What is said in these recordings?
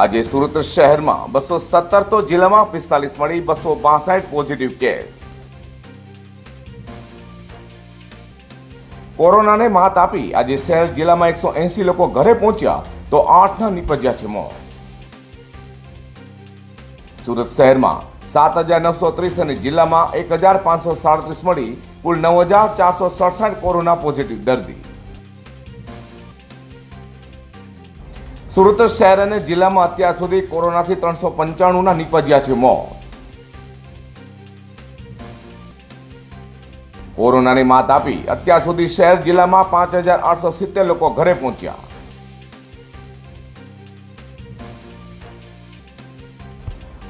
આજે સુરત શહેરમાં 217 તો જિલ્લામાં 45 મળી 262 પોઝિટિવ કેસ। कोरोना ने मात आपी आज शहर जिला में 180 लोग घरे पहुंचा तो 8 ना निपज्या छे मौत। सूरत शहर में 7,930 जिला में 1,537 मड़ी कुल 9,467 कोरोना पॉजिटिव दर्दी। सूरत शहर अने जिला में अत्यार सुधी कोरोना थी 395 ना निपज्या छे मौत। कोरोना ने मात आपी अत्यार सुधी शहर जिला में 5,870 लोग घरे पहुंचा।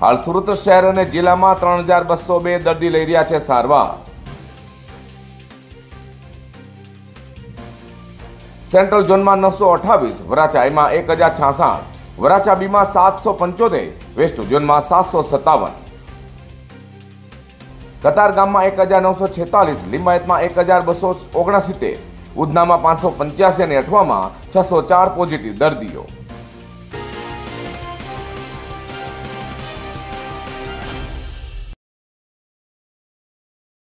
हाल सूरत शहर अने जिला में 3,202 दर्दी लई रह्या छे सारवार। सेंट्रल जोन में 928, वराछा ए में 1,066, वराछा बी में 775, वेस्ट जोन में 757, कतारगाम में 1,946, लिंबायत में 1,269, उधना में 585 अने अठवा में 604 पॉजिटिव दर्दियों।